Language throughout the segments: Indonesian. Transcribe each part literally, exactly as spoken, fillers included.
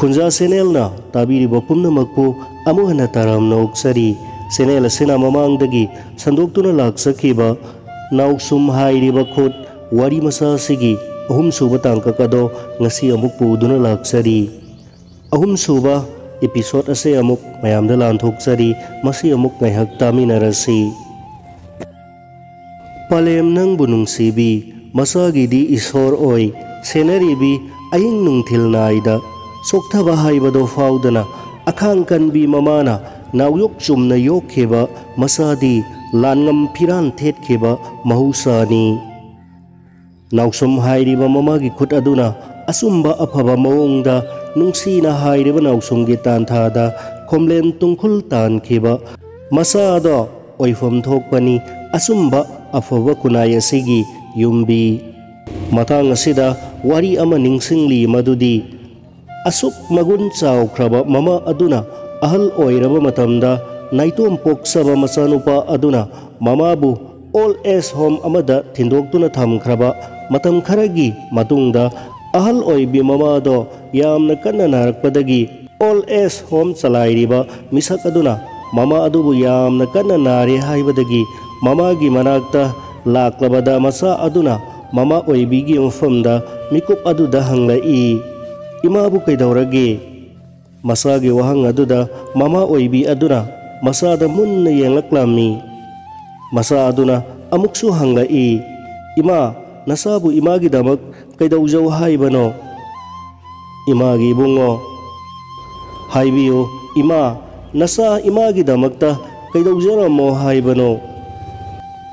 Khunja channel na tabiriba punamakpu amu hana taramna uksari channel asina mamangdagi sandoktuna laksakiba Naoshum Hairiba Khut wari masa sigi ahum suba tangkakado ngasi amuk puduna laksari ahum suba episode ase amuk mayamda lanthokchari masi amuk ngaihak taminarasi palem nang bunung sibi masagi di isor oi senari bi aying nungthil naida soktha bahai bado faudana akhang kan bi mamana nawyok chumna yokheba masadi langam piran thetkeba mahusani Naoshum Hairiba mamagi khut aduna asumba afaba mawongda nungsina hairiba Naoshumgi tanthada khomlen tungkhul tankheba masada oifom thokpani asumba afaba kunayasigi yumbi matang asida wari ama ningsingli madudi asuk magun chawkhraba mama aduna ahal oiraba matamda naitom poksaba masanupa aduna mamabu all as home amada thindoktuna thamkhraba matam kharagi matungda ahal oibi mama do yamna kanna narakpadagi all as home chalairiba misak aduna mama adubu yamna kanna nare haibadagi mama gi manakta laklabada masa aduna mama oibi gi umfamda mikup aduda hanglai imabu kaidaurage masa gi wahang aduda mama oibi aduna masa ada munna yang laklami masa aduna amuk su hanglai ima nasabu imagi damak kaidau jau haibano imagi bungo haibiyo ima nasa imagi damakta kaidau jaramo haibano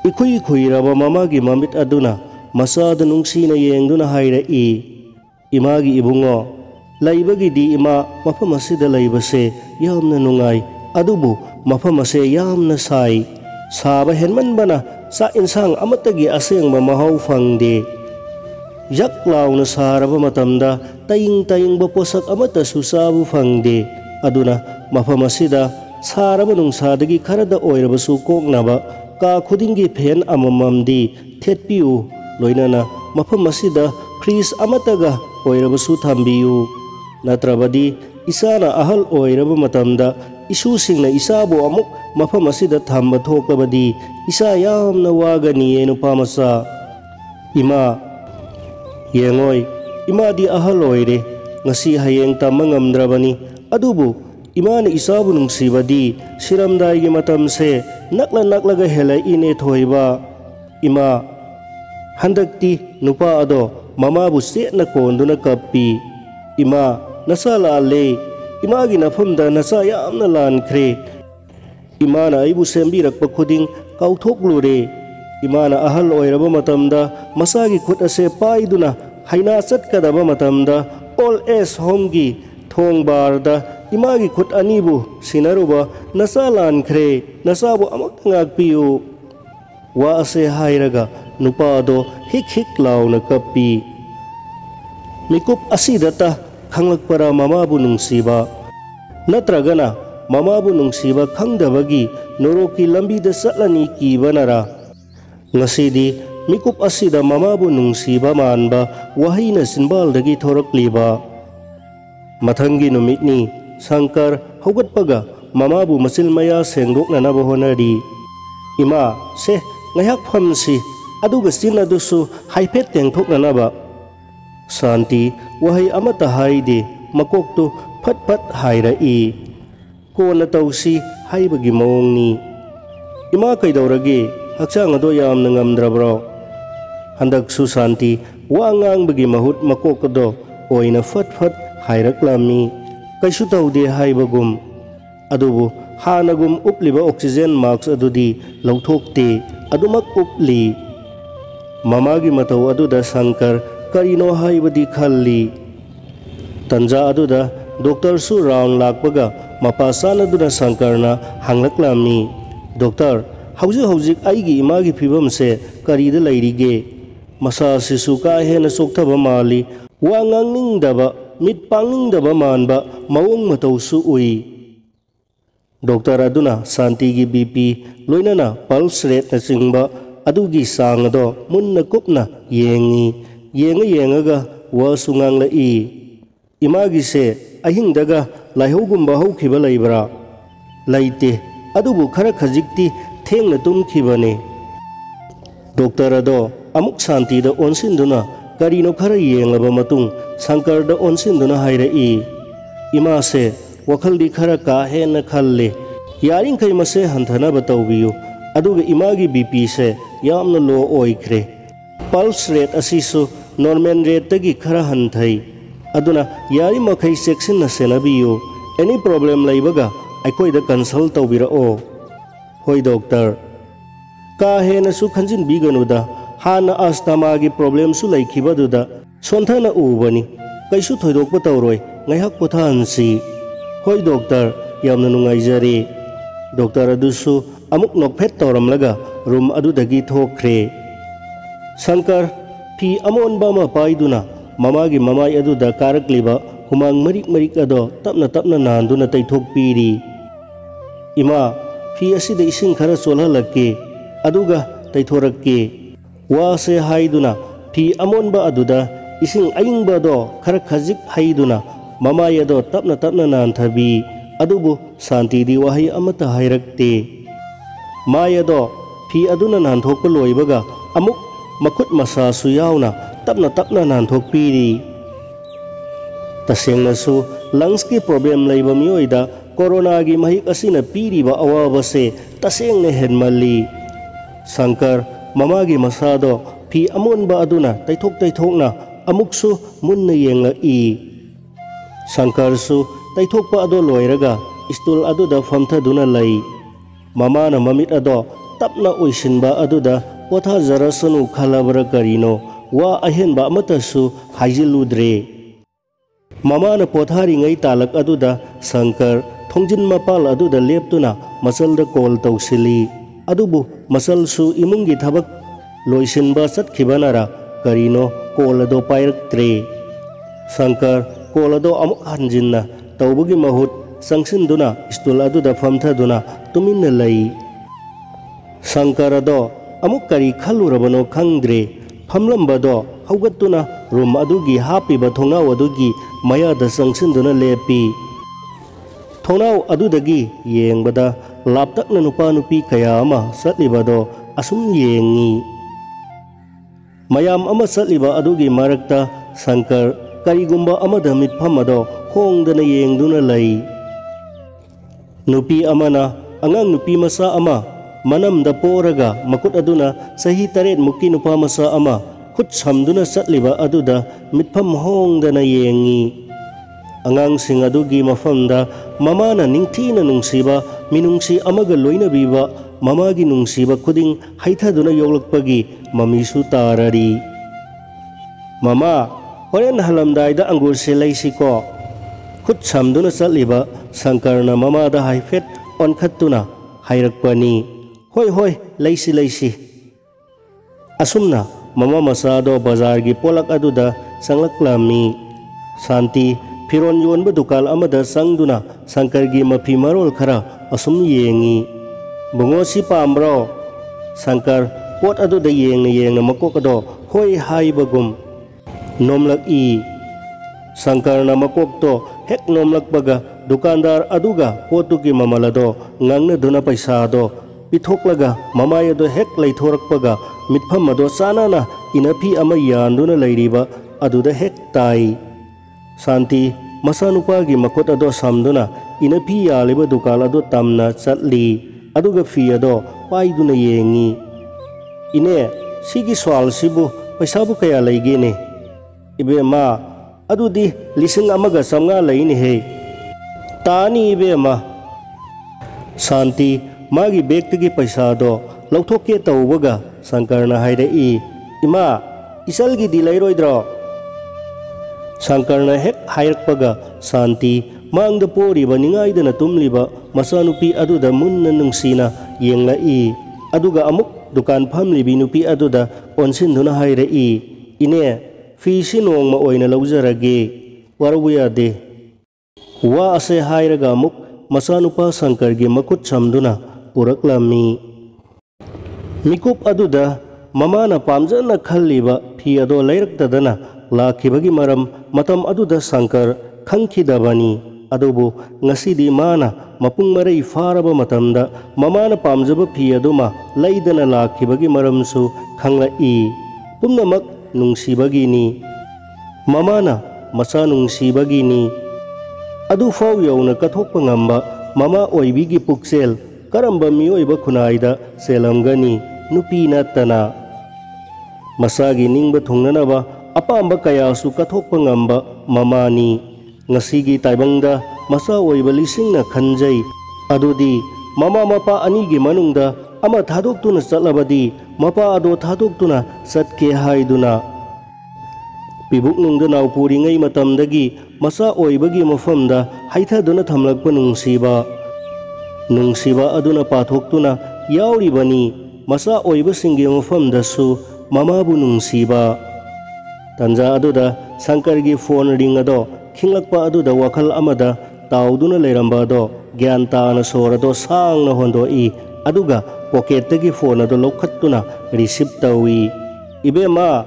ikui khui raba mamagi mamit aduna masa adunungsina yengduna hairai imagi ibungo laibagi di ima mafam asida laibase yamna nungai adubu mafam ase yamna sai saba henman bana sa insang amatagi aseng mamahau fangde yak launa saraba matamda taing taing baposak amata susabu fangde aduna mafam asida saraba nungsadagi kharada oiraba sukoknaba ka khudingi phen amamamdi thetpiu loinana mafam asida kris amataga oiraba su thambiu natrabadi isana ahal oiraba matamda isu singna isabu amuk mafam asida thamba thoklabadi isa yamna wagani enupamasa ima yengoi ima di ahaloire ngasi hayeng tamangamdrabani adubu imani isabu nungsibadi siramdaigi matamse nakla naklaga helai ine thoiba ima handakti nupa ado mamabu setna konduna kappi ima nasala le imagi nafamda nasa yamna lankhre imana aibu sembirakpa khuding kauthoklude imana ahal oiraba matamda masagi khut ase paiduna haina chatkadaba matamda all as home gi thongbarda imagi khut anibu sinaruba nasa lankhre nasabu amakngakpiu wa ase hairaga nupado hik hik launa kappi mikup asidata Khanglak para mama bunung siba natragana mama bunung siba khangdabagi noroki lambi da satlani ki banara ngasidi mikup asida mama bunung siba manba wahina sinbal dagi thorakliba mathangi numitni sankar haugatpaga mama bu masilmaya sengdokna na bohonadi ima se ngayak phamsi aduga sinadusu haiphet tengthokna na ba Santi wahai amata haide makok tu phat phat hairai kona tausi haibagi mawong ni ima kaidaurage hakchang ado yamna ngamdrabro handak su santi wangang bagi mahut makok do oina phat phat hairaklami kaisu taude haibagum adubu hanagum upliba oxygen mask adudi lauthokte adumak upli mamagi matau aduda sankar karino haibadi khalli tanja aduda doktor su round lakpaga mapasana duna sankarna hanglaklamni doktor hauji hauji aigi imagi phibamse karida lairige masa sisu ka hena sokthaba mali wangangingdaba mitpangingdaba manba mawung matau su ui doktor aduna santi gi bp loinana pulse rate na singba adugi sangdo munna kupna yengi Yenga yenga ga wa sungang lai imagise ahing daga laihogumba haukiba laibra laite adubu khara khajikti thengna tumkhibane doctor ado amuk shanti da onsinduna karino khara yenglaba matung shankar da onsinduna hairai ima se wakhaldi khara ka hena khalle yaring kai mase hanthana bataubiyu aduga imagi bp se yamna low oikre pulse rate asisu normal rate tagi khara hanthai aduna yari makai section na senabiyo any problem laibaga aikoi da consult tawbira o hoi doctor ka hena su khanjin biganuda hana asthma gi problem su laikhibaduda sonthana ubani kaisu thoidokpa tawroi ngaihak pothansi hoi doctor yamna nungaijari doctor adusu amuk nokphet tawramlaga room adudagi thokre shankar fi amonba ma paiduna mamagi mamai aduda karakliba humang marik marik ado tapna tapna nanduna taithokpiri ima fi asida ising khara solhalakke aduga taithorakke wase haiduna fi amonba aduda ising aingba do khara khajik haiduna mamai ado tapna tapna nanthabi adubu santi di wahi amata hairakte Maya do fi aduna nanthokpa loibaga amuk makut masa su yauna tapna tapna nanthokpiri tasengna su lungs ki problem laiba mioida corona gi mahik asina piriba awaba se tasengna henmali shankar mama gi masa do fi amonba aduna taithok taithokna amuk su munna yenga i shankar su taithokpa ado loiraga istul aduda famthaduna lai Mama na mamit ado tapna uisinba aduda watha zarasanu khalabra karino wa ahenba amatasu haiziludre mama na pothari ngai talak aduda shankar thongjin mapal aduda leptuna masalda kol tawsili adubu masal su imungi thabak loisinba satkibanara karino kol ado pairaktre shankar kol ado amuk hanjinna tawbugi mahut sangsinduna istul aduda famthaduna tuminna lai shankar ado amuk kari khalurabano khangdre famlamba do haugatuna room adugi hapiba thongnau adugi mayada sangsinduna lepi thongnau adudagi yengbada laptakna nupa nupi kaya ama satliba do asum yengi mayam ama satliba adugi marakta shankar karigumba amada mitpham ado hongdana yengduna lai nupi amana angang nupi masa ama manam da poraga makut aduna sahi taret muki nupa masa ama khut samduna satliba aduda mitpham hongdana yengi angang sing adugi mafamda mamana ningthina nungsiba minungsi amaga loina biba mamagi nungsiba khuding haithaduna yoglakpagi mamisu tarari mama horen halamdaida angur selai siko khut samduna satliba sangkarna mama da haifet on khatuna hairakpani hoi hoi laisi laisi asumna mama masado bazar gi polak aduda sanglaklammi santi firon yonba dukal amada sangduna sangkar gi mafi marol khara asum yengi bungosi pamro sangkar pot aduda yeng yeng makokado hoi hai bagum nomlak i sangkarna makokto hek nomlak baga dukandar aduga potuki mamalado ngangna duna paisa do pithoklaga mamaya do hek laithorak baga mitpham ado sanana inapi ama yanduna lairiba aduda hek tai santi masanupagi makot ado samduna inapi yaliba dukal ado tamna chatli aduga fi ado paiduna yengi ine sigi swal sibu paisabu kaya laigene ibema adudi lising amaga samga laini he tani ibe ma santi magi bektigi paisa do lauthokye tawbaga shankarna hairei ima isalgi dilairoidro shankarna hek hairakpaga santi mangda poriba ningaidana tumliba masanupi aduda munna nungsina yenglai aduga amuk dukan phamlibi nupi aduda onsinduna hairei ine Fisi nongma oina lauzarage warabu yade wa ase hairaga muk masanupa shankargi makut samduna puraklami mikup aduda mamana pamjana khalliba phi ado lairak tadana lakhibagi maram matam aduda shankar ꯈꯪꯈꯤꯗꯕꯅꯤ ꯑꯗꯨꯕꯨ ꯉꯁꯤꯗꯤ ꯃꯥꯅ ꯃꯄꯨꯡ ꯃꯔꯩ ꯐꯥꯔꯕ ꯃꯇꯝꯗ ꯃꯃꯥꯅ ꯄꯥꯝꯖꯕ ꯐꯤ ꯑꯗꯨꯃ ꯂꯩꯗꯅ ꯂꯥꯛꯈꯤꯕꯒꯤ ꯃꯔꯝꯁꯨ ꯈꯪꯂꯛꯏ ꯄꯨꯝꯅꯃꯛ ꯅꯨꯡꯁꯤꯕꯒꯤꯅꯤ ꯃꯃꯥꯅ ꯃꯆꯥ ꯅꯨꯡꯁꯤꯕꯒꯤꯅꯤ ꯑꯗꯨ ꯐꯥꯎ ꯌꯧꯅ ꯀꯠꯊꯣꯛꯄ ꯉꯝꯕ ꯃꯃꯥ ꯑꯣꯏꯕꯤꯒꯤ ꯄꯨꯛꯆꯦꯜ ꯀꯔꯝꯕ ꯃꯤꯑꯣꯏꯕ ꯈꯨꯟꯅꯥꯏꯗ ꯁꯦꯜꯂꯝꯒꯅꯤ ꯅꯨꯄꯤ ꯅꯠꯇꯅ ꯃꯁꯥꯒꯤ ꯅꯤꯡꯕ ꯊꯨꯡꯅꯅꯕ ꯑꯄꯥꯝꯕ ꯀꯌꯥꯁꯨ ꯀꯠꯊꯣꯛꯄ ꯉꯝꯕ ꯃꯃꯥꯅꯤ Ngasigi taibangda masa oiba lisingna khanjai adudi mama mapa anigi manungda ama thadoktuna chatlabadi mapa ado thadoktuna satke haiduna pibuknungda naupuringai matamdagi masa oibagi mafamda haithaduna thamlakpa nungsiba nungsiba aduna pathoktuna yauribani masa oibasingi mafamdasu mamabu nungsiba tanja aduda sankargi phone ring ado Khinglakpa aduda wakal amada tauduna leiramba ado gyan taana sora ado sangna hondoi aduga poketdagi phone ado lokhattuna receive tawi ibema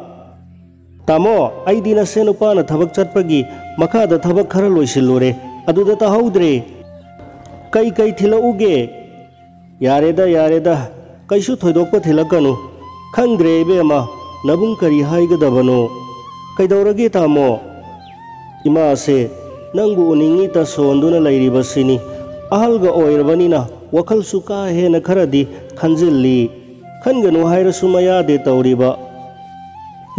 tamo aidi nase nupana thabak chatpagi makhada thabak khara loisillure aduda tahaudre kai kai thilauge yareda yareda kaisu thoidokpa thilakanu khangdre ibema nabung kari haigadabano kaidaurage tamo Ima ase nangu uningi ta sonduna lairibasini ahalga oirbanina wakal suka hena kharadi khanjilli khanganu hairasu mayade tauriba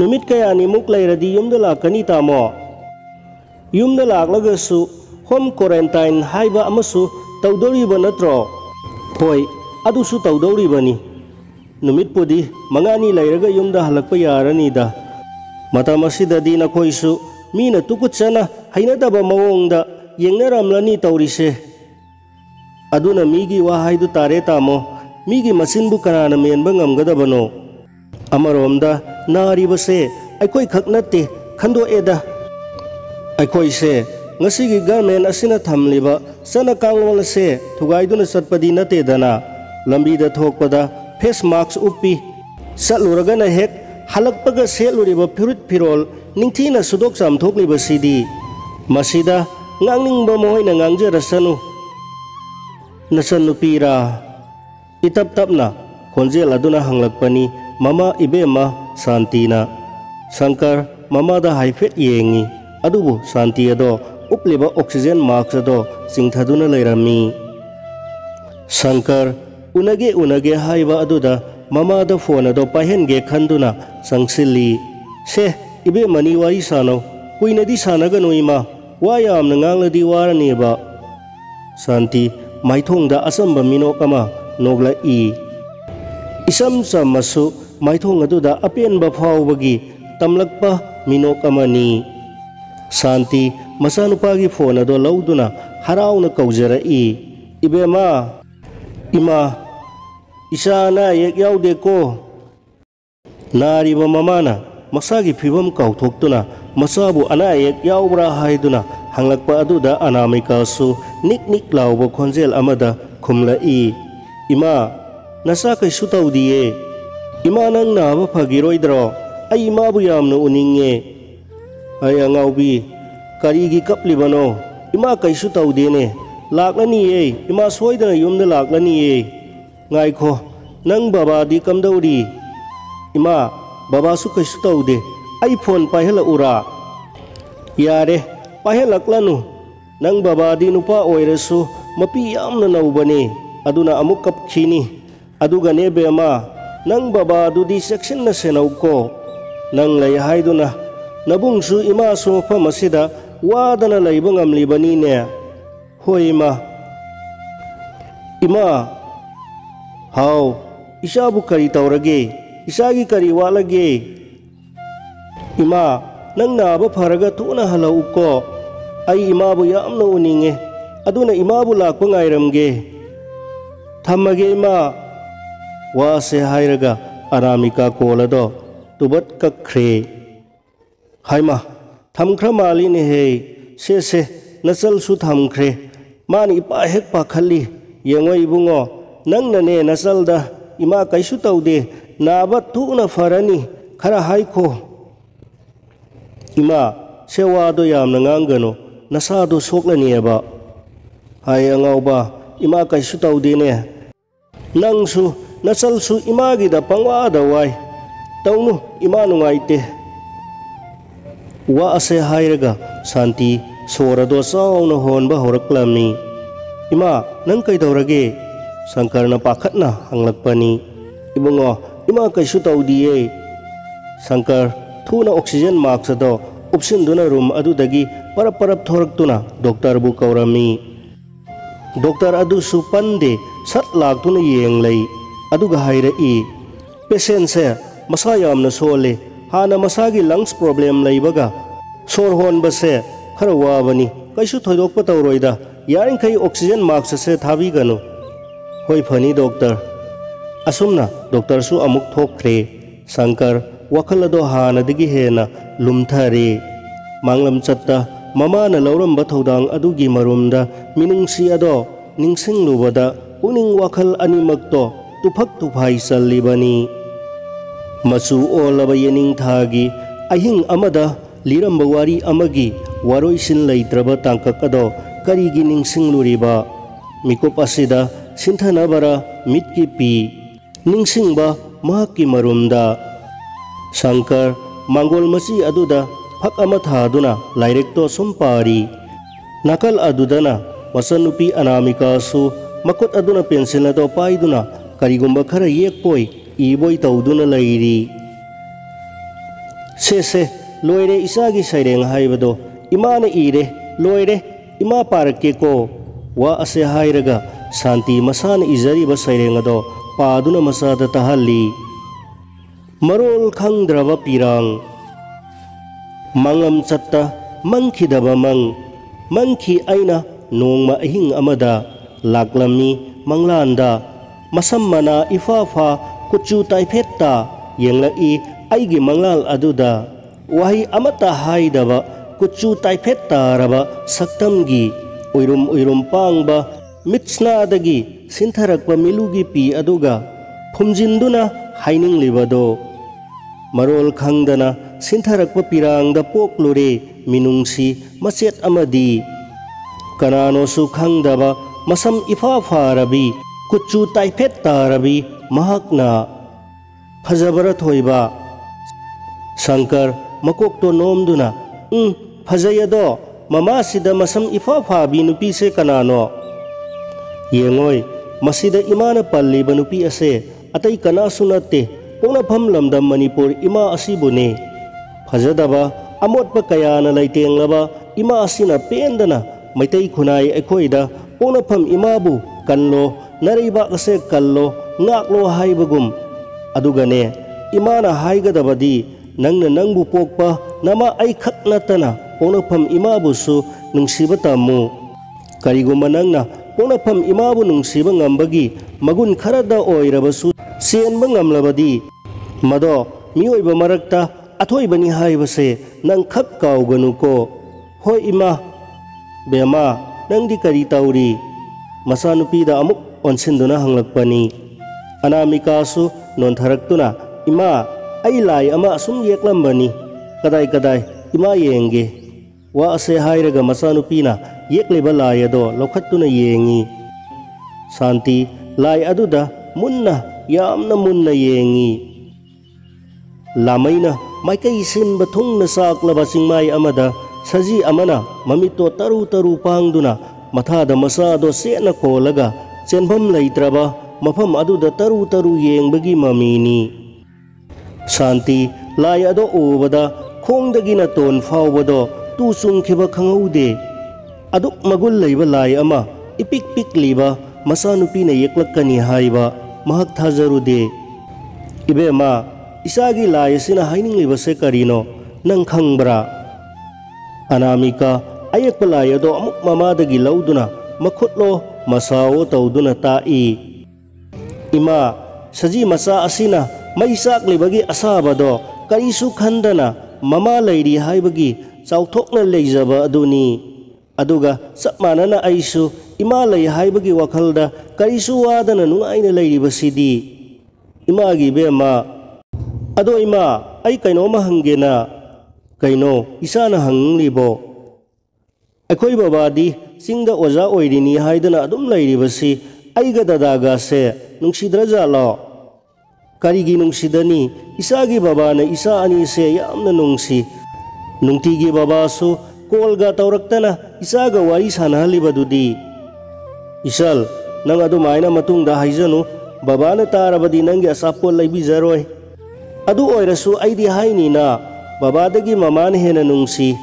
numit kayani muk lairadi yumda lakani tamo yumda laklagasu home quarantine haiba amasu taudoriba natro hoi adusu taudoribani numit pudi mangani lairaga yumda halakpa yaranida matamasidadi nakoisu Mina tukutsana hainadaba mawongda yengnaramlani taurise aduna migi wahaidu tare tamo migi masinbu kanana menba ngamgadabano amaromda naribase aikoi khak natte khandoeda aikoi se ngasigi government asina thamliba sana kanglol se thugaiduna satpadi natte dana lambida thokpada face mask uppi saluragana hek halakpaga seluriba phirut phirol Ningtina sudok samthokliba sidi masida ngangning ba mohoina ngangjara sanu nasanu pira itap tapna khonjel aduna hanglakpani mama ibema santina sankar mama da haifet yengi adubu santi ado upliba oxygen mask ado singthaduna leirami sankar unage unage haiba aduda mama da phone ado pahenge khanduna sangsili se Ibe mani wari sano, kui nadi sana gano ima, wayam nangang ladi wara neba. Santi, maithong da asam bamino kama, nogla i. Isam samasu, maithong adu da apian bapau bagi, tamlak pa mino kama ni. Santi, masanu pagi phone adu lauduna, harau na kaujara i. Ibe ma, ima, isana yak yaude ko. Nariba mamana. Masagi fibam kauthokduna masabu anayek yaubra haiduna hanglakpa aduda anamikasu nik nik lauba khonjel amada khumlai ima nasa kaisu taudiye ima nang naba phagiroidro ai imabu yamna uninge ai angaubi karigi kaplibano ima kaisu taudene laklaniye ima soidana yumda laklaniye ngaikho nang baba di kamdauri ima Baba su kaisu taude ai phone pahela ura yare pahelaklanu nang baba di nupa oiresu mapi yamna naubane aduna amuk kapkhini aduga nebema nang baba dudi section na senauko nang lai haiduna nabungsu ima su phamasida wadana laibangam libani ne hoima ima hau isabu kari taurage Isagi kari walage ima nang naba pharaga tuna halau ko ai imabu yamna uninge aduna imabu lakpa ngairamge thamage ima wase hairaga aramika kolado tubat kakre haima thamkhra mali ne he se se nasal su thamkhre mani pa hek pa khalli yengoi bungo nang nane nasal da ima kaisu taude Naba tuna farani khara haiko ima sewa do yamna ngangano nasado soklaniba hai angauba ima kaisu taudine nangsu nasalsu imagi da pangwa da wai taunu ima nungaite wa ase hairaga santi sorado sauna honba horaklamni ima nang kai daurage sangkarna pakhatna hanglakpani ibungo ima kaisu taudie sangkar thuna oxygen mask do upsin duna room adu dagi parap parap thorak tuna doktor bu kaurami doktor adu su pande sat lak tuna yeng lei adu ga haira i patient se masa yamna sole hana masagi lungs problem lei baga sor hon base kharwa bani kaisu thodok pa tawroida yarin kai oxygen mask se thabi ganu hoi phani doctor asumna doctor su amuk thokre sankar wakala doha na digi hena lumthari manglam chatta mama na lauram bathodang adugi marumda minungsi ado ningsing lubada uning wakal animakto tuphak tuphai sallibani masu olaba yening thagi ahing amada liram bawari amagi waroi sin leitraba tangkak ado karigi ningsing luriba mikop asida sinthana bara mitki pi ningsing ba mahaki marumda Sankar manggol masi aduda hak amat haduna lairek to sumpari nakal adudana masanupi anamika su makut aduna pensil na to paiduna karigumba khara yek poi iboi tauduna lairi se se loire isagi saireng haibado imana ire loire ima parke ko wa ase hairaga santi masan izari ba sairengado paduna masada tahalli Marol khangdrava pirang mangam chatta mangkhidaba mang mangkhi aina nongma ahing amada laklami manglanda masammana ifafa kuchu taifetta yenglai aigi manglal aduda wahi amata haidaba kuchu taifetta raba saktamgi oirum oirum pangba mitsna dagi sintharakpa milugi pi aduga phumjinduna haining libado Marol khangdana sintharakpa pirang da poklure minungsi maset amadi kanano su khangdaba masam ifafa rabi kuchu taifet tarabi mahakna phajabara thoiba sankar makok to nomduna um phajayado mama sida masam ifafa bi nupi se kanano yengoi masida imana palli banupi ase atai kana sunate Puna pham lamdam Manipur ima asibune phajadaba amotpa kayana laitenglaba ima asina pendana maitai khunai ekhoida puna pham imabu kanlo nariba ase kallo ngaklo haibagum adugane imana haigadabadi nangna nangbu pokpa nama ai khaknatana puna pham imabu su nungsibatamu kariguma nangna puna pham imabu nungsiba ngambagi magun kharada oirabasu Sian bangamlabadi mado mioi bamarakta athoi bani haibase nang khak kauganuko hoi ima bema nang di kari tauri masanupida amuk onsinduna hanglakpani anamikasu nontharaktunna ima ai lai ama sum yeklambani kadai kadai ima yenge wa ase hairaga masanupina yekleba lai ado lokhattuna yengi santi lai aduda munna Yamna munna yengi lamaina maikai simba thungna saklaba singmai amada saji amana mamito taru taru pangduna mathada masado sena kholaga chenbam leitraba mafam aduda taru taru yengbagi mamini shanti lai ado obada khongdagina ton faubado tu sungkhiba khangaude aduk magul leiba lai ama ipik pik liba masanupina yeklakani haiba Mahak thajarude ibema isagi lai sina hainingliba se karino nang khangbra anamika ayak palaya do amuk mamadagi lauduna makhutlo masao tauduna tai ima saji masa asina maisaklibagi asaba do karisu khandana mama lairi haibagi chauthokna leijaba aduni aduga sapmanana aisu ima lai haibagi wakhalda karisu wadana nuaina lairibasidi imagi bema ado ima ai kainoma hangena kaino isana hanglibo Ekoi babadi singda oza oirini haidana adum lairibasi aiga dadaga se nungsidra jalo karigi nungsidani isagi babana isa ani se yamna nungsi nungtigi babasu kolga taurakana isaga wari sanahalibadudi isal nang adu maina matungda haizanu babana tarabadi nangi asapol laibi zaroi adu oirasu aidi haini na babadagi mamane hena nungsi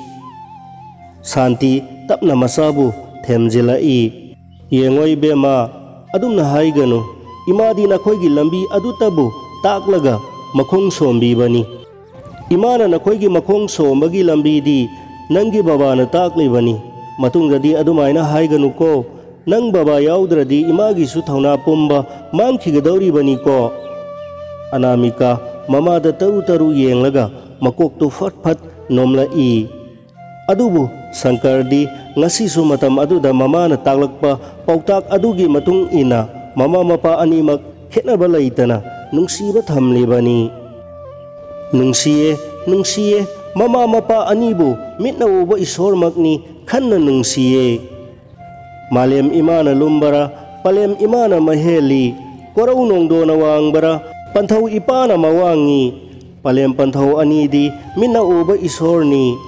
santi tapna masabu themjilai yengoi bema adumna haiganu imadi nakhoigi lambi adu tabu taklaga makhong sombi bani imana nakhoigi makhong sombagi lambi di nangi babana takli bani matungadi adumaina haiganu ko nang baba yaudradi imagi su thauna pumba mangkhigadori bani ko anamika mama da taru taru yenglaga makok tu fat fat nomlai adubu Sankardi ngasi su matam adu da mama na taglakpa pautak adugi matung ina mama mapa animak khena balaitana nungsiba thamlebani nungsiye nungsiye mama mapa anibu mitna uba isor magni khanna nungsiye malem imana lumbara palem imana maheli korau nongdo na wangbara panthau ipana mawangi palem panthau anidi mitna uba isorni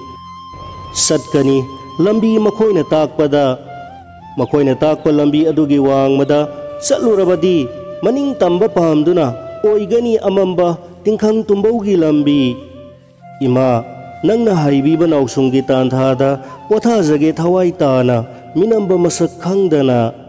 satkani lambi makoina takpada makoina takpa lambi adugi wangmada satlurabadi maning tamba pahamduna oigani amamba tingkhang tumbaugi lambi ima nangna haibiba nausunggi tanthada watha jage thawai tana minamba masak khangdana